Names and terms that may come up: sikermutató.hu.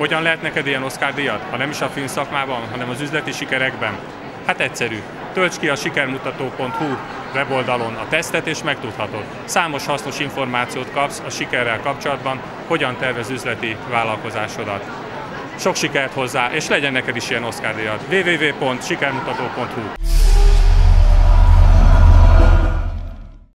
Hogyan lehet neked ilyen Oscar-díjat, ha nem is a filmszakmában, hanem az üzleti sikerekben? Hát egyszerű. Töltsd ki a sikermutató.hu weboldalon a tesztet és megtudhatod. Számos hasznos információt kapsz a sikerrel kapcsolatban, hogyan tervez üzleti vállalkozásodat. Sok sikert hozzá, és legyen neked is ilyen Oscar-díjat. www.sikermutató.hu